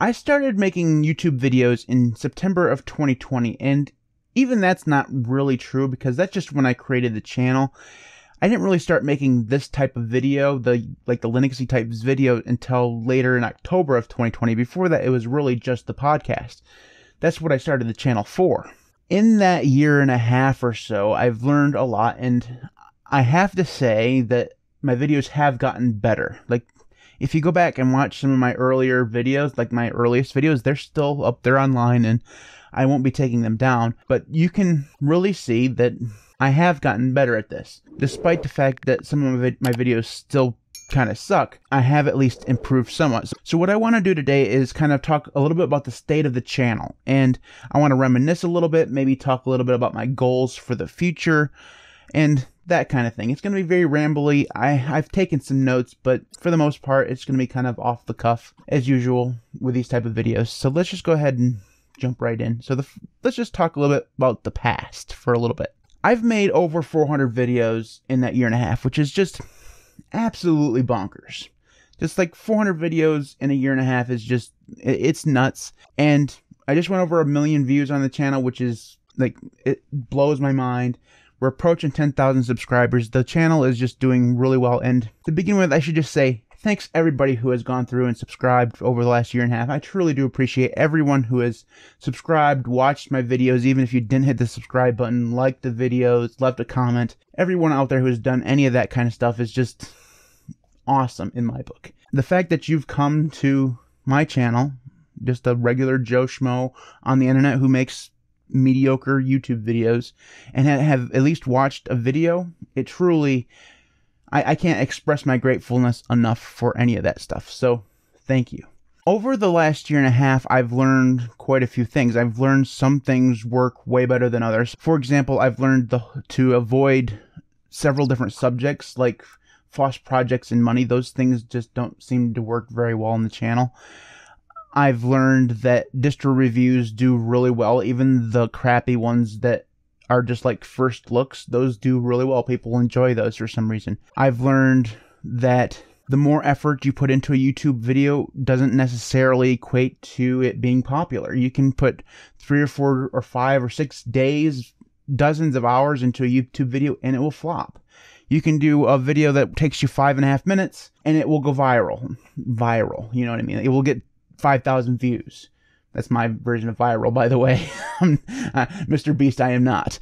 I started making YouTube videos in September of 2020, and even that's not really true because that's just when I created the channel. I didn't really start making this type of video, the Linuxy type video, until later in October of 2020. Before that, it was really just the podcast. That's what I started the channel for. In that year and a half or so, I've learned a lot, and I have to say that my videos have gotten better. Like, if you go back and watch some of my earlier videos, like my earliest videos, they're still up there online, and I won't be taking them down. But you can really see that I have gotten better at this. Despite the fact that some of my videos still kind of suck, I have at least improved somewhat. So what I want to do today is kind of talk a little bit about the state of the channel. And I want to reminisce a little bit, maybe talk a little bit about my goals for the future, and that kind of thing. It's going to be very rambly. I've taken some notes, but for the most part, it's going to be kind of off the cuff as usual with these type of videos. So let's just go ahead and jump right in. So let's just talk a little bit about the past for a little bit. I've made over 400 videos in that year and a half, which is just absolutely bonkers. Just like 400 videos in a year and a half is just, it's nuts. And I just went over 1 million views on the channel, which is like, it blows my mind. We're approaching 10,000 subscribers. The channel is just doing really well. And to begin with, I should just say thanks everybody who has gone through and subscribed over the last year and a half. I truly do appreciate everyone who has subscribed, watched my videos, even if you didn't hit the subscribe button, liked the videos, left a comment. Everyone out there who has done any of that kind of stuff is just awesome in my book. The fact that you've come to my channel, just a regular Joe Schmo on the internet who makes mediocre YouTube videos, and have at least watched a video, it truly, I can't express my gratefulness enough for any of that stuff. So thank you. Over the last year and a half, I've learned quite a few things. I've learned some things work way better than others. For example, I've learned to avoid several different subjects like FOSS projects and money. Those things just don't seem to work very well on the channel. I've learned that distro reviews do really well. Even the crappy ones that are just like first looks, those do really well. People enjoy those for some reason. I've learned that the more effort you put into a YouTube video doesn't necessarily equate to it being popular. You can put 3 or 4 or 5 or 6 days, dozens of hours into a YouTube video and it will flop. You can do a video that takes you 5.5 minutes and it will go viral. Viral, you know what I mean? It will get 5,000 views. That's my version of viral, by the way. Mr. Beast, I am not.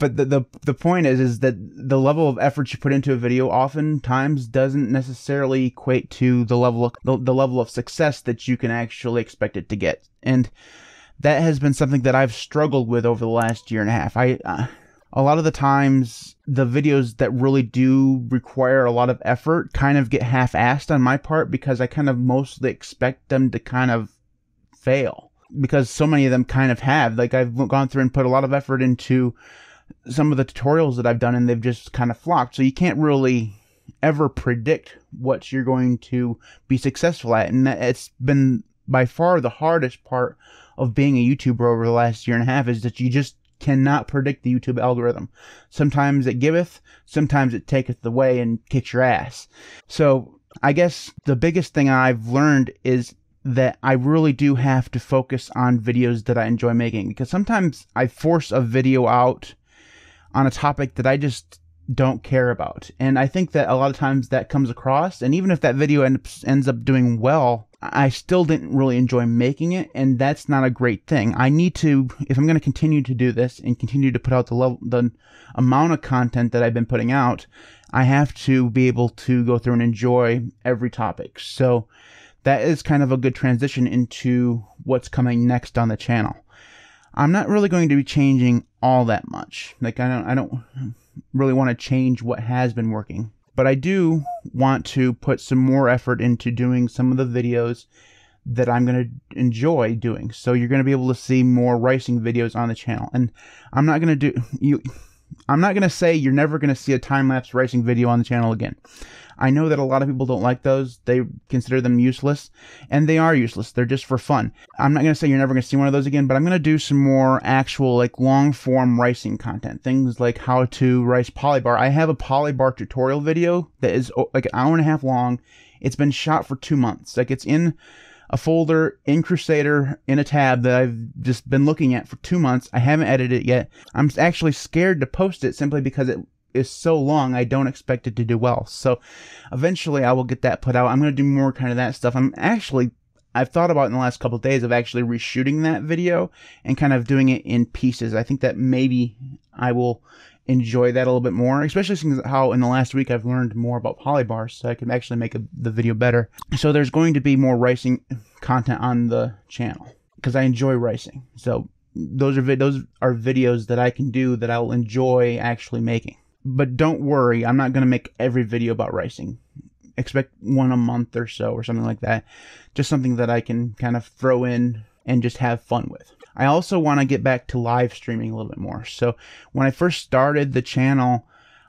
But the point is that the level of effort you put into a video oftentimes doesn't necessarily equate to the level of, the level of success that you can actually expect it to get. And that has been something that I've struggled with over the last year and a half. A lot of the times, the videos that really do require a lot of effort kind of get half-assed on my part because I kind of mostly expect them to kind of fail because so many of them kind of have. Like, I've gone through and put a lot of effort into some of the tutorials that I've done and they've just kind of flopped. So you can't really ever predict what you're going to be successful at. And it's been by far the hardest part of being a YouTuber over the last year and a half is that you just cannot predict the YouTube algorithm. Sometimes it giveth, sometimes it taketh away and kicks your ass. So I guess the biggest thing I've learned is that I really do have to focus on videos that I enjoy making, because sometimes I force a video out on a topic that I just don't care about. And I think that a lot of times that comes across, and even if that video ends up doing well, I still didn't really enjoy making it, and that's not a great thing. I need to, if I'm going to continue to do this and continue to put out the amount of content that I've been putting out, I have to be able to go through and enjoy every topic. So that is kind of a good transition into what's coming next on the channel. I'm not really going to be changing all that much. Like, I don't really want to change what has been working. But I do want to put some more effort into doing some of the videos that I'm going to enjoy doing. So you're going to be able to see more ricing videos on the channel. And I'm not going to I'm not going to say you're never going to see a time-lapse ricing video on the channel again. I know that a lot of people don't like those. They consider them useless, and they are useless. They're just for fun. I'm not going to say you're never going to see one of those again, but I'm going to do some more actual, like, long-form ricing content. Things like how to rice polybar. I have a polybar tutorial video that is, like, 1.5 hours long. It's been shot for 2 months. Like, it's in a folder in Crusader in a tab that I've just been looking at for 2 months. I haven't edited it yet. I'm actually scared to post it simply because it is so long. I don't expect it to do well. So eventually I will get that put out. I'm going to do more kind of that stuff. I've thought about in the last couple of days of actually reshooting that video and kind of doing it in pieces. I think that maybe I will enjoy that a little bit more, especially since how in the last week I've learned more about polybars, so I can actually make the video better. So there's going to be more ricing content on the channel because I enjoy ricing. So those are videos that I can do that I'll enjoy actually making. But don't worry, I'm not going to make every video about ricing. Expect one a month or so or something like that. Just something that I can kind of throw in and just have fun with. I also want to get back to live streaming a little bit more. So when I first started the channel,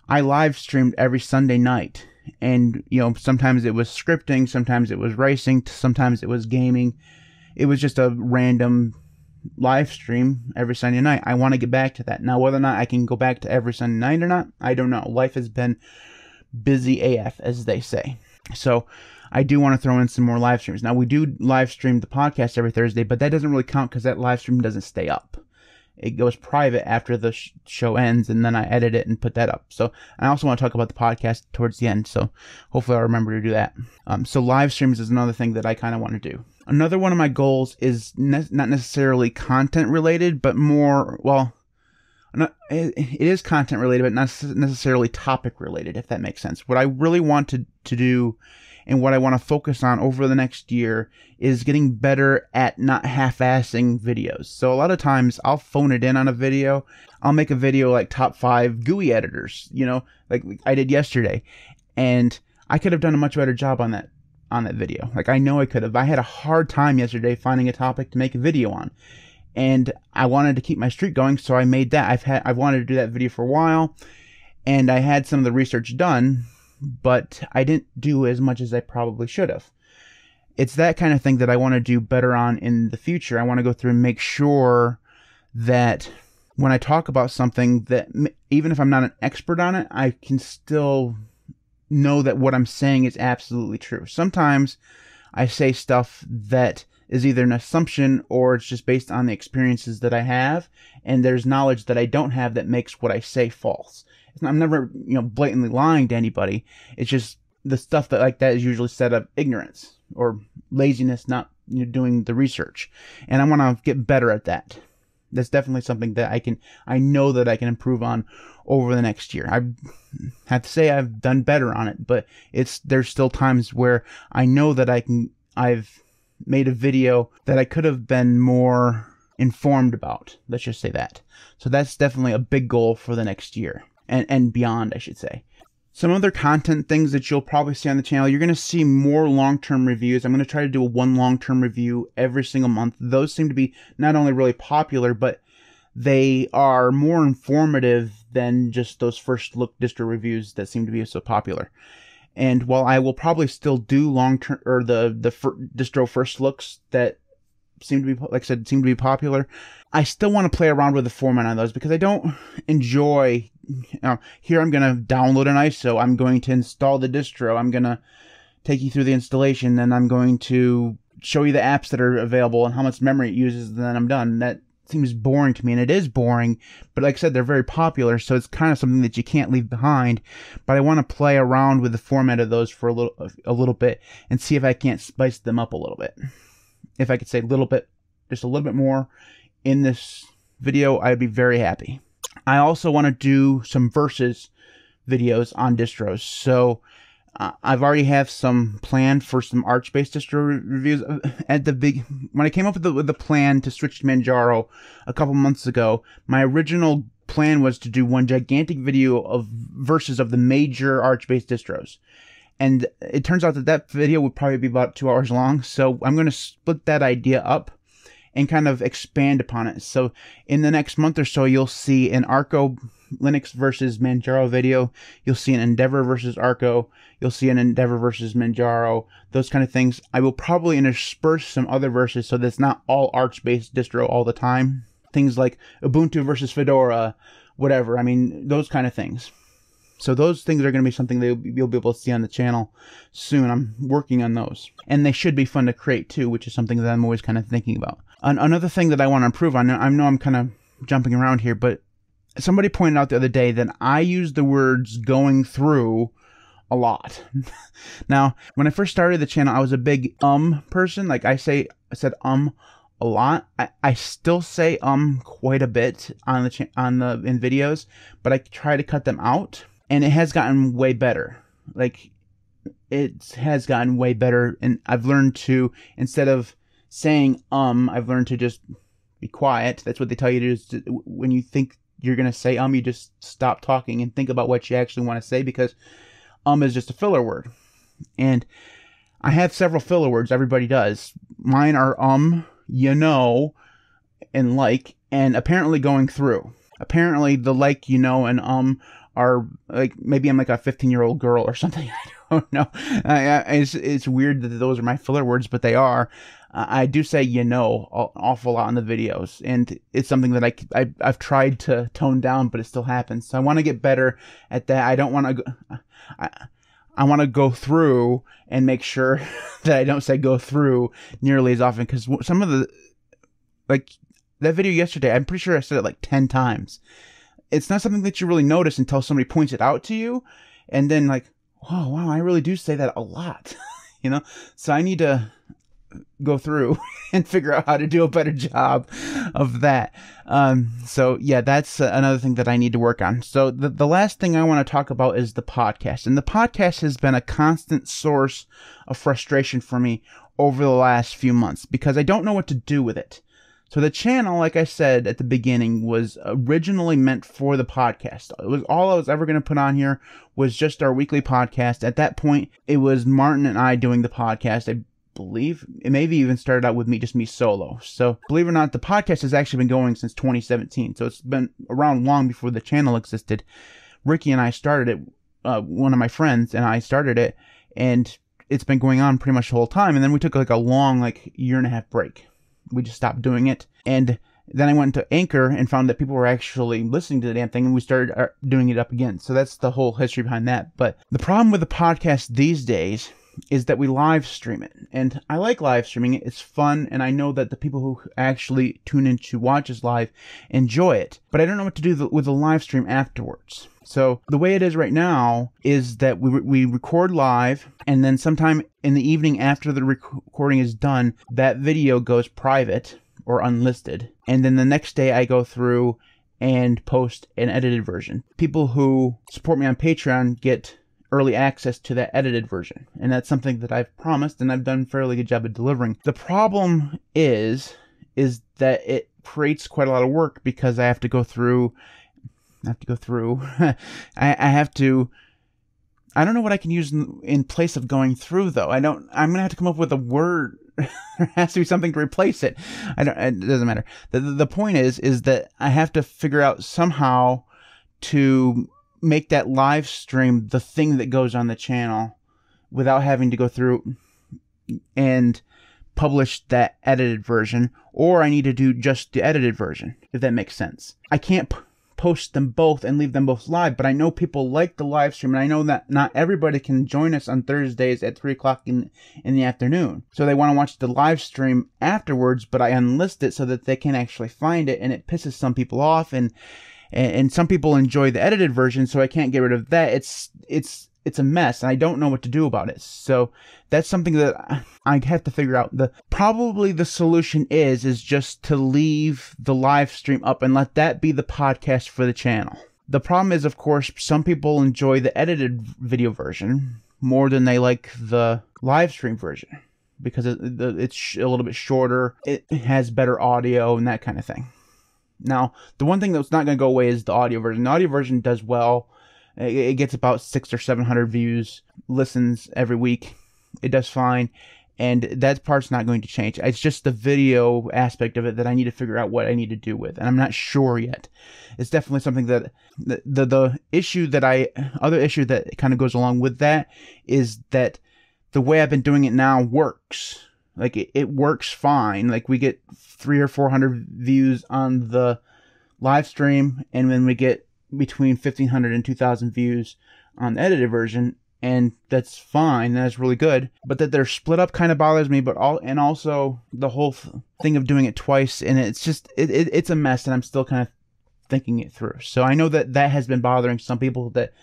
I live streamed every Sunday night. And, you know, sometimes it was scripting, sometimes it was racing, sometimes it was gaming. It was just a random live stream every Sunday night. I want to get back to that. Now, whether or not I can go back to every Sunday night or not, I don't know. Life has been busy AF, as they say. So I do want to throw in some more live streams. Now, we do live stream the podcast every Thursday, but that doesn't really count because that live stream doesn't stay up. It goes private after the show ends, and then I edit it and put that up. So I also want to talk about the podcast towards the end, so hopefully I'll remember to do that. So live streams is another thing that I kind of want to do. Another one of my goals is not necessarily content related, but more, well, it is content related, but not necessarily topic related, if that makes sense. What I really want to do and what I want to focus on over the next year is getting better at not half-assing videos. So a lot of times I'll phone it in on a video. I'll make a video like top 5 GUI editors, you know, like I did yesterday. And I could have done a much better job on that video. Like I know I could have. I had a hard time yesterday finding a topic to make a video on. And I wanted to keep my streak going, so I made that. I've wanted to do that video for a while, and I had some of the research done, but I didn't do as much as I probably should have. It's that kind of thing that I want to do better on in the future. I want to go through and make sure that when I talk about something, that even if I'm not an expert on it, I can still know that what I'm saying is absolutely true. Sometimes I say stuff that is either an assumption or it's just based on the experiences that I have, and there's knowledge that I don't have that makes what I say false. I'm never, you know, blatantly lying to anybody. It's just the stuff that like that is usually set up ignorance or laziness, not, you know, doing the research. And I want to get better at that. That's definitely something that I know that I can improve on over the next year. I have to say I've done better on it, but there's still times where I know that I've made a video that I could have been more informed about. Let's just say that. So that's definitely a big goal for the next year and beyond, I should say. Some other content things that you'll probably see on the channel, you're going to see more long-term reviews. I'm going to try to do one long-term review every single month. Those seem to be not only really popular, but they are more informative than just those first look distro reviews that seem to be so popular. And while I will probably still do long-term or the distro first looks that seem to be, like I said, seem to be popular, I still want to play around with the format on those because I don't enjoy, you know, here I'm going to download an ISO, I'm going to install the distro, I'm going to take you through the installation, and I'm going to show you the apps that are available and how much memory it uses, and then I'm done. That seems boring to me, and it is boring, but like I said, they're very popular, so it's kind of something that you can't leave behind. But I want to play around with the format of those for a little bit and see if I can't spice them up a little bit. If I could say a little bit, just a little bit more in this video, I'd be very happy. I also want to do some versus videos on distros. So I've already have some plan for some Arch-based distro reviews. At the when I came up with the plan to switch to Manjaro a couple months ago, my original plan was to do one gigantic video of versus of the major Arch-based distros. And it turns out that video would probably be about 2 hours long. So I'm going to split that idea up and kind of expand upon it. So in the next month or so, you'll see an Archo Linux versus Manjaro video. You'll see an Endeavor versus Archo. You'll see an Endeavor versus Manjaro. Those kind of things. I will probably intersperse some other verses so that's not all Arch-based distro all the time. Things like Ubuntu versus Fedora, whatever. I mean, those kind of things. So those things are going to be something that you'll be able to see on the channel soon. I'm working on those. And they should be fun to create too, which is something that I'm always kind of thinking about. Another thing that I want to improve on, I know I'm kind of jumping around here, but somebody pointed out the other day that I use the words going through a lot. Now, when I first started the channel, I was a big person. Like I said a lot. I still say quite a bit on the in videos, but I try to cut them out. And it has gotten way better. Like, it has gotten way better. And I've learned to, instead of saying, I've learned to just be quiet. That's what they tell you to do. Is to, when you think you're going to say, you just stop talking and think about what you actually want to say, because is just a filler word. And I have several filler words. Everybody does. Mine are, you know, and like, and apparently going through. Apparently the like, you know, and are like, maybe I'm like a 15-year-old girl or something. I don't know. It's weird that those are my filler words, but they are. I do say, you know, an awful lot in the videos, and it's something that I've tried to tone down, but it still happens. So I want to get better at that. I don't want to. I want to go through and make sure that I don't say go through nearly as often, because some of the, like that video yesterday, I'm pretty sure I said it like 10 times. It's not something that you really notice until somebody points it out to you, and then like, oh, wow, I really do say that a lot, you know? So I need to go through and figure out how to do a better job of that. So yeah, that's another thing that I need to work on. So the last thing I want to talk about is the podcast. And the podcast has been a constant source of frustration for me over the last few months because I don't know what to do with it. So the channel, like I said at the beginning, was originally meant for the podcast. It was all I was ever going to put on here was just our weekly podcast. At that point, it was Martin and I doing the podcast. I believe it maybe even started out with me solo. So believe it or not, the podcast has actually been going since 2017. So it's been around long before the channel existed. Ricky and I started it. One of my friends and I started it, and it's been going on pretty much the whole time. And then we took like a long, like year-and-a-half break. We just stopped doing it. And then I went to Anchor and found that people were actually listening to the damn thing, and we started doing it up again. So that's the whole history behind that. But the problem with the podcast these days is that we live stream it. And I like live streaming it. It's fun. And I know that the people who actually tune in to watch us live enjoy it. But I don't know what to do with the live stream afterwards. So the way it is right now is that we record live, and then sometime in the evening after the recording is done, that video goes private or unlisted. And then the next day I go through and post an edited version. People who support me on Patreon get early access to that edited version. And that's something that I've promised, and I've done a fairly good job of delivering. The problem is that it creates quite a lot of work because I have to go through I don't know what I can use in place of going through, though. I'm going to have to come up with a word. There has to be something to replace it. It doesn't matter. The point is that I have to figure out somehow to make that live stream the thing that goes on the channel without having to go through and publish that edited version, or I need to do just the edited version, if that makes sense. I can't post them both and leave them both live, but I know people like the live stream, and I know that not everybody can join us on Thursdays at 3 o'clock in the afternoon. So they want to watch the live stream afterwards, but I unlist it so that they can actually find it, and it pisses some people off, and some people enjoy the edited version, so I can't get rid of that. It's a mess, and I don't know what to do about it. So that's something that I have to figure out. Probably the solution is just to leave the live stream up and let that be the podcast for the channel. The problem is, of course, some people enjoy the edited video version more than they like the live stream version because it's a little bit shorter, it has better audio, and that kind of thing. Now, the one thing that's not going to go away is the audio version. The audio version does well. It gets about 600 or 700 views, listens every week. It does fine. And that part's not going to change. It's just the video aspect of it that I need to figure out what I need to do with. And I'm not sure yet. It's definitely something that the issue that other issue that kind of goes along with that is that the way I've been doing it now works. Like it works fine. Like we get 300 or 400 views on the live stream, and then we get between 1,500 and 2,000 views on the edited version, and that's fine. That's really good. But that they're split up kind of bothers me. But also the whole thing of doing it twice, and it's just it's a mess, and I'm still kind of thinking it through. So I know that that has been bothering some people, that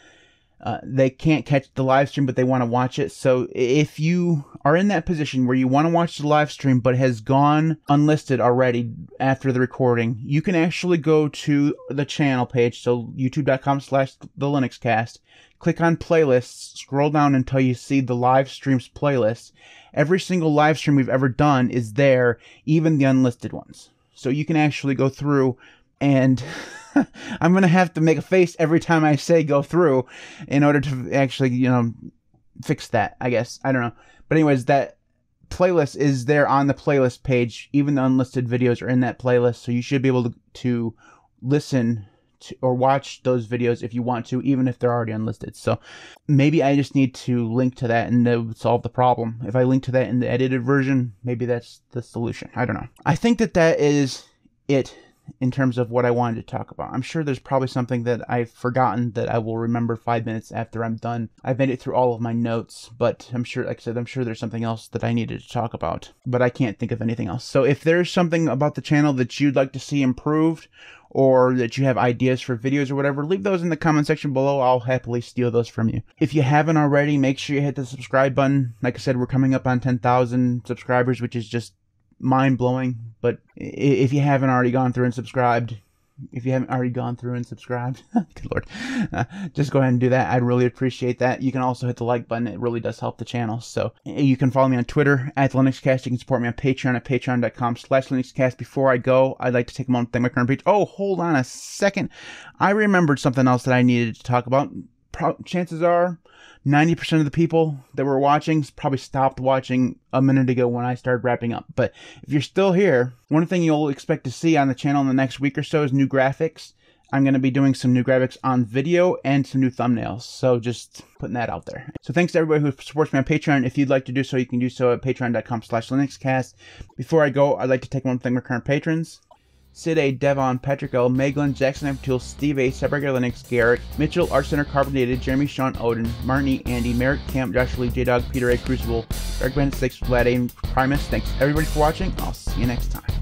they can't catch the live stream, but they want to watch it. So if you are in that position where you want to watch the live stream, but it has gone unlisted already after the recording, you can actually go to the channel page. So youtube.com/thelinuxcast, click on playlists, scroll down until you see the live streams playlist. Every single live stream we've ever done is there, even the unlisted ones. So you can actually go through and I'm going to have to make a face every time I say go through in order to actually, you know, fix that, I guess. I don't know. But anyways, that playlist is there on the playlist page. Even the unlisted videos are in that playlist. So you should be able to listen to or watch those videos if you want to, even if they're already unlisted. So maybe I just need to link to that and that would solve the problem. If I link to that in the edited version, maybe that's the solution. I don't know. I think that that is it in terms of what I wanted to talk about. I'm sure there's probably something that I've forgotten that I will remember 5 minutes after I'm done. I've made it through all of my notes, but I'm sure, like I said, I'm sure there's something else that I needed to talk about, but I can't think of anything else. So if there's something about the channel that you'd like to see improved, or that you have ideas for videos or whatever, leave those in the comment section below. I'll happily steal those from you. If you haven't already, make sure you hit the subscribe button. Like I said, we're coming up on 10,000 subscribers, which is just mind-blowing. But if you haven't already gone through and subscribed, good lord, just go ahead and do that. I'd really appreciate that. You can also hit the like button. It really does help the channel. So you can follow me on Twitter at the LinuxCast. You can support me on Patreon at patreon.com/LinuxCast. Before I go, I'd like to take a moment to thank my current page. Oh, hold on a second. I remembered something else that I needed to talk about. Chances are 90% of the people that were watching probably stopped watching a minute ago when I started wrapping up. But if you're still here, one thing you'll expect to see on the channel in the next week or so is new graphics. I'm going to be doing some new graphics on video and some new thumbnails. So just putting that out there. So thanks to everybody who supports me on Patreon. If you'd like to do so, you can do so at patreon.com/LinuxCast. Before I go, I'd like to take one thing with current patrons. Syd A., Devon, Patrick L., Maeglin, Jackson Knife and Tool, Steve A., CyberGuyLinux, Garrick, Mitchel, Archsinner, carnondated, Jeremy, Shaun, Odin, Martin, Andy, Marek, Camp, Joshua Lee, JDawg, Peter, Crucible, Darkbadits6, Vlad A., and Primus. Thanks everybody for watching. I'll see you next time.